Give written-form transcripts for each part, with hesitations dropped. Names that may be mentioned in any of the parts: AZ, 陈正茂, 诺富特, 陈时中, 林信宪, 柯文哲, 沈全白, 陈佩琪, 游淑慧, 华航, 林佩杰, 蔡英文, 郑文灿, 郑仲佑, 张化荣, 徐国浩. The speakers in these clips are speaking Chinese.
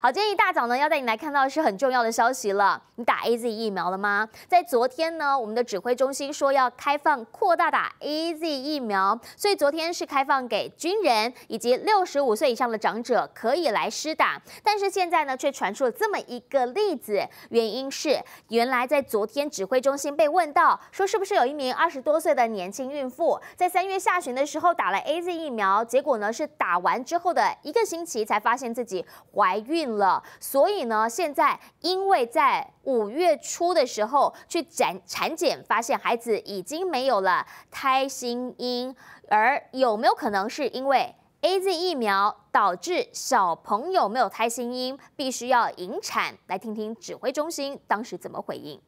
好，今天一大早呢，要带你来看到的是很重要的消息了。你打 AZ 疫苗了吗？在昨天呢，我们的指挥中心说要开放扩大打 AZ 疫苗，所以昨天是开放给军人以及65岁以上的长者可以来施打。但是现在呢，却传出了这么一个例子，原因是原来在昨天指挥中心被问到说，是不是有一名20多岁的年轻孕妇在3月下旬的时候打了 AZ 疫苗，结果呢是打完之后的1个星期才发现自己怀孕。 了，所以呢，现在因为在5月初的时候去产检，发现孩子已经没有了胎心音，而有没有可能是因为 AZ 疫苗导致小朋友没有胎心音，必须要引产？来听听指挥中心当时怎么回应。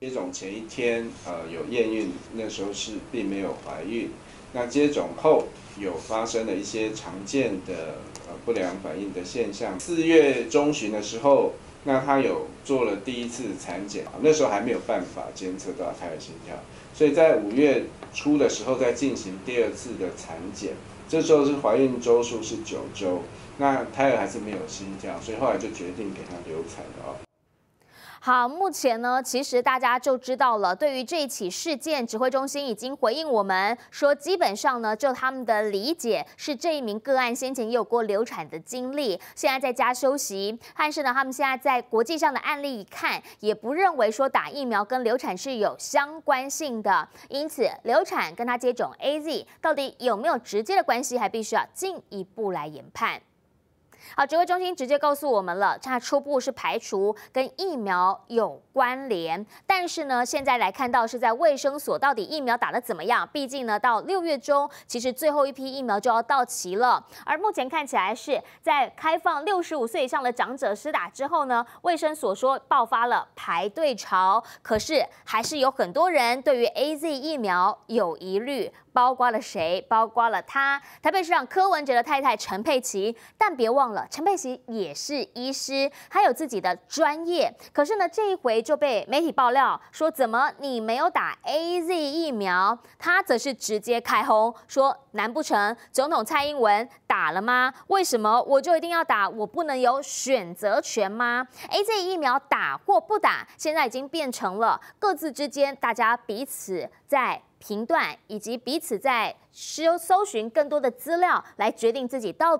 接种前1天，有验孕，那时候是并没有怀孕。那接种后有发生了一些常见的。 不良反应的现象。4月中旬的时候，那他有做了第一次产检，那时候还没有办法监测到胎儿心跳，所以在5月初的时候再进行第二次的产检，这时候是怀孕周数是9周，那胎儿还是没有心跳，所以后来就决定给他流产了。 好，目前呢，其实大家就知道了。对于这一起事件，指挥中心已经回应我们说，基本上呢，就他们的理解是这一名个案先前也有过流产的经历，现在在家休息。但是呢，他们现在在国际上的案例一看，也不认为说打疫苗跟流产是有相关性的，因此流产跟他接种 AZ 到底有没有直接的关系，还必须要进一步来研判。 好，指挥中心直接告诉我们了，它初步是排除跟疫苗有关联，但是呢，现在来看到是在卫生所到底疫苗打得怎么样？毕竟呢，到6月中，其实最后一批疫苗就要到齐了，而目前看起来是在开放65岁以上的长者施打之后呢，卫生所说爆发了排队潮，可是还是有很多人对于 AZ 疫苗有疑虑。 包括了谁？包括了他，台北市长柯文哲的太太陈佩琪。但别忘了，陈佩琪也是医师，她有自己的专业。可是呢，这一回就被媒体爆料说，怎么你没有打 AZ 疫苗？她则是直接开轰，说难不成总统蔡英文打了吗？为什么我就一定要打？我不能有选择权吗 ？AZ 疫苗打或不打，现在已经变成了各自之间大家彼此在。 评断以及彼此在搜寻更多的资料，来决定自己到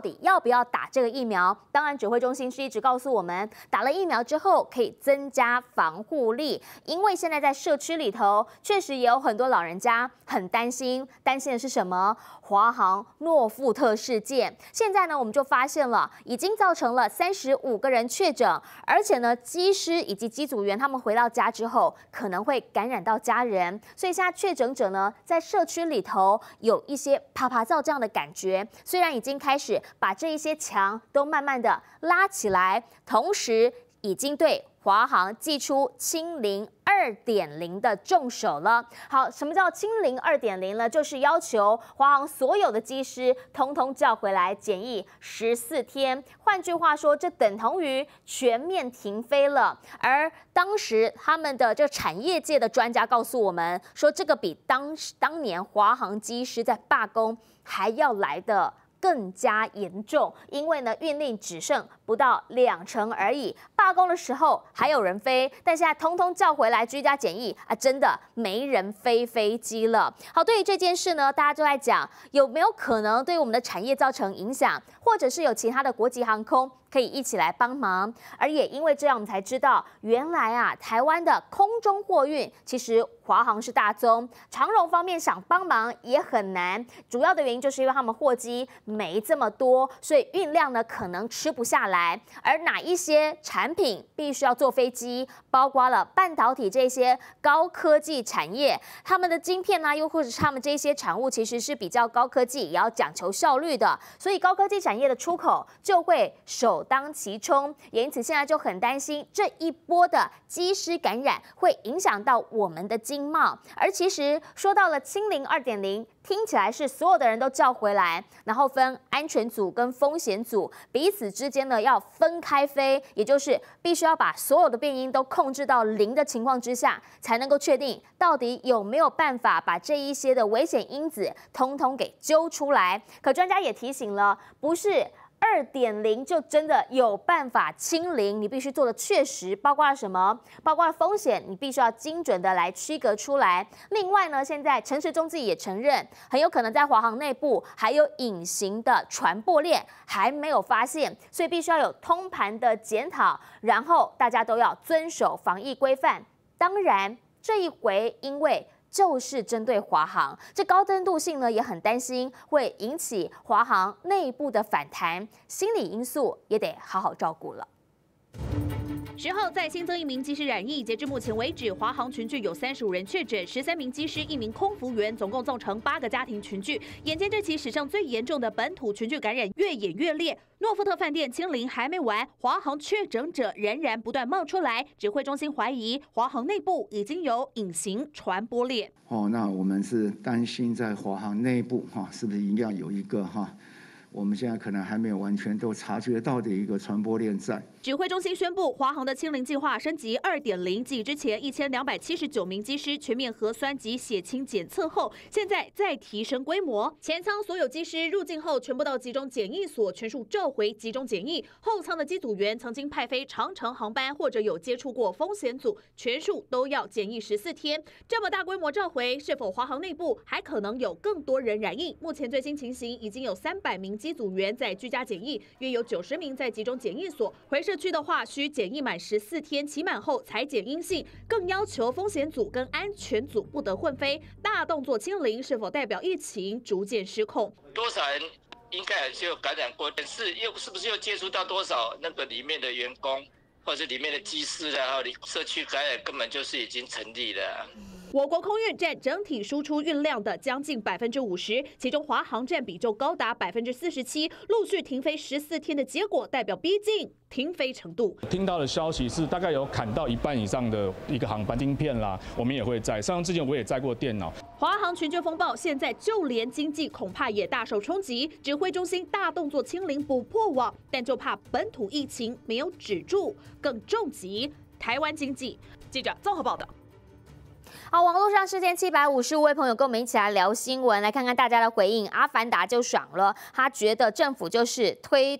底要不要打这个疫苗。当然，指挥中心是一直告诉我们，打了疫苗之后可以增加防护力，因为现在在社区里头确实也有很多老人家很担心，担心的是什么？华航诺富特事件。现在呢，我们就发现了，已经造成了35个人确诊，而且呢，机师以及机组员他们回到家之后可能会感染到家人，所以现在。 确诊者呢，在社区里头有一些啪啪照这样的感觉，虽然已经开始把这一些墙都慢慢的拉起来，同时已经对华航祭出清零2.0 的重手了。好，什么叫清零2.0呢？就是要求华航所有的机师通通叫回来检疫14天。换句话说，这等同于全面停飞了。而当时他们的这产业界的专家告诉我们说，这个比当年华航机师在罢工还要来的。 更加严重，因为呢运力只剩不到2成而已。罢工的时候还有人飞，但现在通通叫回来居家检疫啊，真的没人飞飞机了。好，对于这件事呢，大家就在讲有没有可能对我们的产业造成影响，或者是有其他的国际航空可以一起来帮忙。而也因为这样，我们才知道原来啊，台湾的空中货运其实华航是大宗，长荣方面想帮忙也很难，主要的原因就是因为他们货机。 没这么多，所以运量呢可能吃不下来。而哪一些产品必须要坐飞机，包括了半导体这些高科技产业，他们的晶片啊，又或者是他们这些产物其实是比较高科技，也要讲求效率的。所以高科技产业的出口就会首当其冲，也因此现在就很担心这一波的机师感染会影响到我们的经贸。而其实说到了清零2.0。 听起来是所有的人都叫回来，然后分安全组跟风险组，彼此之间呢要分开飞，也就是必须要把所有的变因都控制到0的情况之下，才能够确定到底有没有办法把这一些的危险因子通通给揪出来。可专家也提醒了，不是。2.0 就真的有办法清零，你必须做的确实包括了什么？包括了风险，你必须要精准的来区隔出来。另外呢，现在陈时中自己也承认，很有可能在华航内部还有隐形的传播链还没有发现，所以必须要有通盘的检讨，然后大家都要遵守防疫规范。当然，这一回因为 就是针对华航，这高登度性呢也很担心会引起华航内部的反弹，心理因素也得好好照顾了。 10号再新增1名机师染疫，截至目前为止，华航群聚有35人确诊，13名机师、1名空服员，总共造成8个家庭群聚。眼见这起史上最严重的本土群聚感染越演越烈，诺富特饭店清零还没完，华航确诊者仍然不断冒出来。指挥中心怀疑华航内部已经有隐形传播链。那我们是担心在华航内部是不是一定要有一个我们现在可能还没有完全都察觉到的一个传播链在。指挥中心宣布，华航的清零计划升级 2.0， 继之前1279名机师全面核酸及血清检测后，现在再提升规模。前舱所有机师入境后，全部到集中检疫所，全数召回集中检疫；后舱的机组员曾经派飞长程航班或者有接触过风险组，全数都要检疫14天。这么大规模召回，是否华航内部还可能有更多人染疫？目前最新情形已经有300名 机组员在居家检疫，约有90名在集中检疫所。回社区的话，需检疫满14天期满后才检阴性，更要求风险组跟安全组不得混飞。大动作清零是否代表疫情逐渐失控？多少人应该就感染过？是不是又接触到多少那个里面的员工，或者是里面的机师然后社区感染根本就是已经成立了。 我国空运占整体输出运量的将近50%，其中华航占比就高达47%。陆续停飞14天的结果，代表逼近停飞程度。听到的消息是，大概有砍到1半以上的一个航班晶片啦，我们也会载。像之前我也载过电脑。华航群聚风暴，现在就连经济恐怕也大受冲击。指挥中心大动作清零补破网，但就怕本土疫情没有止住，更重击台湾经济。记者综合报道。 好，网络上4755位朋友跟我们一起来聊新闻，来看看大家的回应。阿凡达就爽了，他觉得政府就是推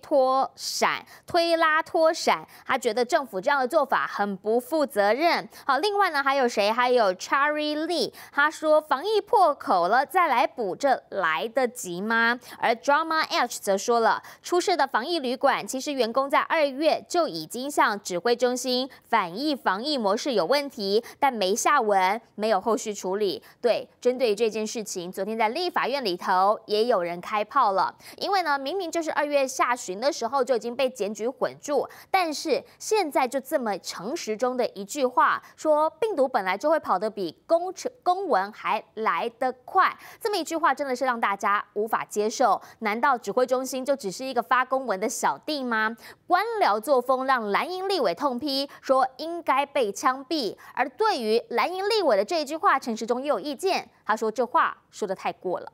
拉拖闪，他觉得政府这样的做法很不负责任。好，另外呢还有谁？还有 Charlie Lee， 他说防疫破口了再来补，这来得及吗？而 Drama H 则说了，出事的防疫旅馆其实员工在2月就已经向指挥中心反映防疫模式有问题，但没下文。 没有后续处理。对，针对这件事情，昨天在立法院里头也有人开炮了，因为呢，明明就是2月下旬的时候就已经被检举混住，但是现在就这么诚实中的一句话，说病毒本来就会跑得比公文还来得快，这么一句话真的是让大家无法接受。难道指挥中心就只是一个发公文的小弟吗？官僚作风让蓝营立委痛批，说应该被枪毙。而对于蓝营立委的 这一句话，陈时中也有意见。他说这话说得太过了。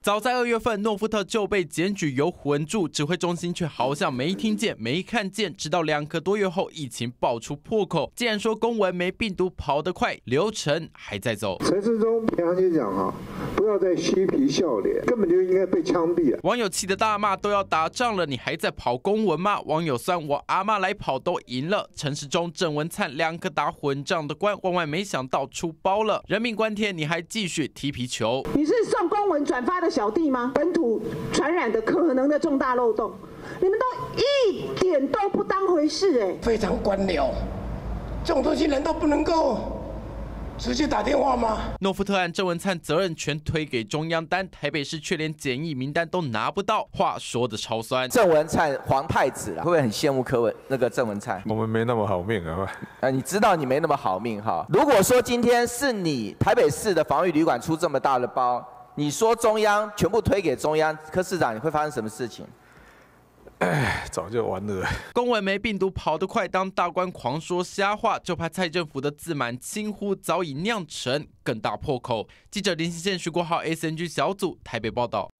早在2月份，诺富特就被检举有混住，指挥中心却好像没听见、没看见。直到2个多月后，疫情爆出破口，竟然说公文没病毒跑得快，流程还在走。陈时中平常就讲不要再嬉皮笑脸，根本就应该被枪毙啊！网友气得大骂：“都要打仗了，你还在跑公文吗？”网友酸我阿嬷来跑都赢了。陈时中、郑文灿2个打混账的官，万万没想到出包了，人命关天，你还继续踢皮球？你是送公文转发的小弟吗？本土传染的可能的重大漏洞，你们都一点都不当回事哎！非常官僚，这种东西难道不能够 直接打电话吗？诺富特案郑文灿责任全推给中央单，台北市却连检疫名单都拿不到，话说的超酸。郑文灿皇太子啦，会不会很羡慕柯文那个郑文灿？我们没那么好命啊！你知道你没那么好命哈。如果说今天是你台北市的防疫旅馆出这么大的包，你说中央全部推给中央，柯市长你会发生什么事情？ 早就完了。公文没病毒跑得快，当大官狂说瞎话，就怕蔡政府的自满轻呼早已酿成更大破口。记者林信宪、徐国浩 ，SNG 小组台北报道。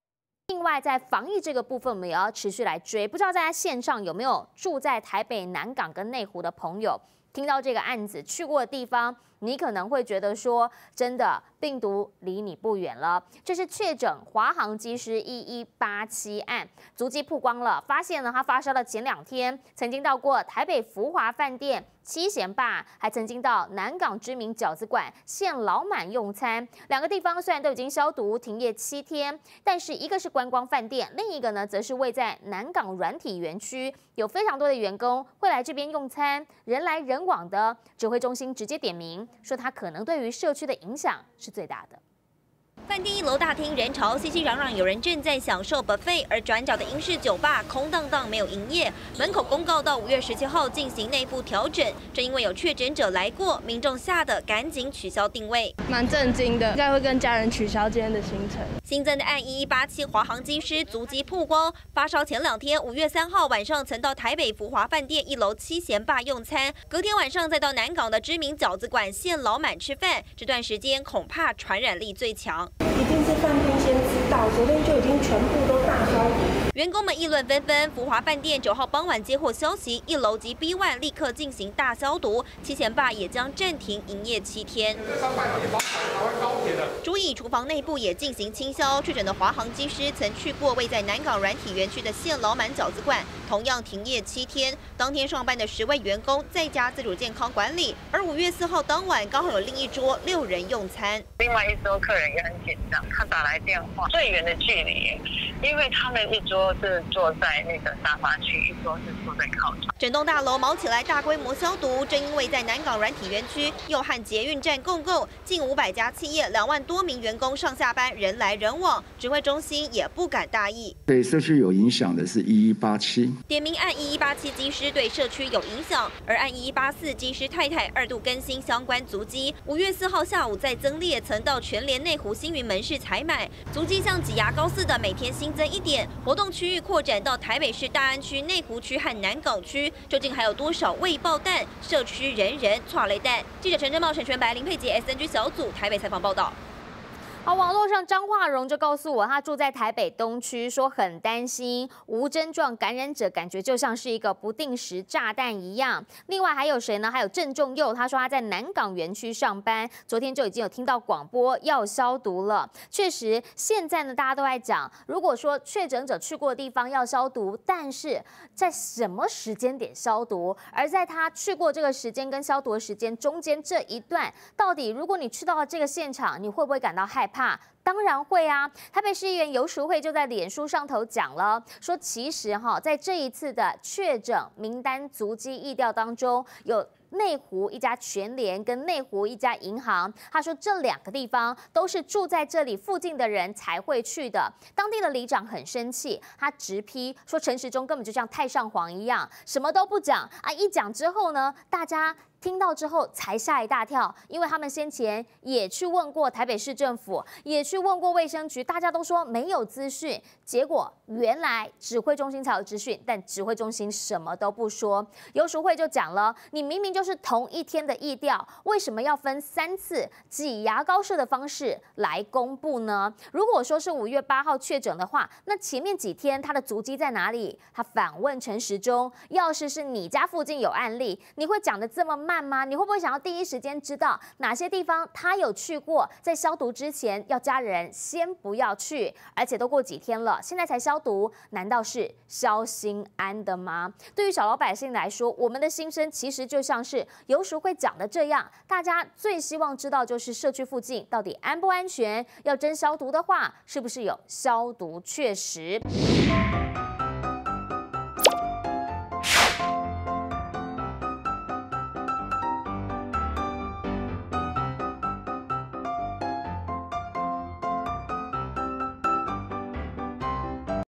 另外，在防疫这个部分，我们也要持续来追。不知道大家线上有没有住在台北南港跟内湖的朋友？听到这个案子去过的地方，你可能会觉得说，真的病毒离你不远了。这是确诊华航机师1187案，足迹曝光了，发现呢他发烧的前2天，曾经到过台北福华饭店、七贤坝，还曾经到南港知名饺子馆现老满用餐。两个地方虽然都已经消毒停业7天，但是一个是观光饭店，另一个呢则是位在南港软体园区，有非常多的员工会来这边用餐，人来人往的。指挥中心直接点名。 说它可能对于社区的影响是最大的。饭店1楼大厅人潮熙熙攘攘，有人正在享受 buffet， 而转角的英式酒吧空荡荡没有营业。门口公告到5月17号进行内部调整，正因为有确诊者来过，民众吓得赶紧取消定位。蛮震惊的，应该会跟家人取消今天的行程。新增的案1187华航机师足迹曝光，发烧前2天，5月3号晚上曾到台北福华饭店1楼七贤坝用餐，隔天晚上再到南港的知名饺子馆现老满吃饭。这段时间恐怕传染力最强。 一定是饭店先知道，昨天就已经全部都大消毒。员工们议论纷纷。福华饭店9号傍晚接获消息，1楼及 B1 立刻进行大消毒，七贤坝也将暂停营业7天。竹椅厨房内部也进行清消。确诊的华航机师曾去过位在南港软体园区的现老满饺子馆，同样停业7天。当天上班的10位员工在家自主健康管理。而5月4号当晚刚好有另一桌6人用餐，另外一桌客人也很紧张，他打来电话，最远的距离，因为他们一桌。 是坐在那个沙发区，一桌是坐在靠窗。整栋大楼忙起来，大规模消毒。正因为在南港软体园区，又和捷运站共构，近500家企业、2万多名员工上下班人来人往，指挥中心也不敢大意。对社区有影响的是1187，点名按1187机师对社区有影响，而按1184机师太太2度更新相关足迹。5月4号下午再增列，曾到全联内湖星云门市采买，足迹像挤牙膏似的，每天新增1点活动。 区域扩展到台北市大安区、内湖区和南港区，究竟还有多少未爆弹？社区人人剉咧等。记者陈正茂、沈全白、林佩杰 ，SNG 小组台北采访报道。 好，网络上张化荣就告诉我，他住在台北东区，说很担心无症状感染者，感觉就像是一个不定时炸弹一样。另外还有谁呢？还有郑仲佑，他说他在南港园区上班，昨天就已经有听到广播要消毒了。确实，现在呢大家都在讲，如果说确诊者去过的地方要消毒，但是在什么时间点消毒？而在他去过这个时间跟消毒的时间中间这一段，到底如果你去到了这个现场，你会不会感到害怕？ 怕，当然会啊！台北市议员游淑慧就在脸书上头讲了，说其实哈，在这一次的确诊名单足迹疫调当中，有内湖一家全联跟内湖一家银行，他说这两个地方都是住在这里附近的人才会去的。当地的里长很生气，他直批说陈时中根本就像太上皇一样，什么都不讲啊！一讲之后呢，大家。 听到之后才吓一大跳，因为他们先前也去问过台北市政府，也去问过卫生局，大家都说没有资讯。结果原来指挥中心才有资讯，但指挥中心什么都不说。游淑慧就讲了，你明明就是同一天的疫调，为什么要分3次挤牙膏式的方式来公布呢？如果说是5月8号确诊的话，那前面几天他的足迹在哪里？他反问陈时中，要是你家附近有案例，你会讲得这么慢？ 吗？你会不会想要第一时间知道哪些地方他有去过？在消毒之前，要家人先不要去，而且都过几天了，现在才消毒，难道是消心安的吗？对于小老百姓来说，我们的心声其实就像是游淑慧讲的这样，大家最希望知道就是社区附近到底安不安全？要真消毒的话，是不是有消毒确实？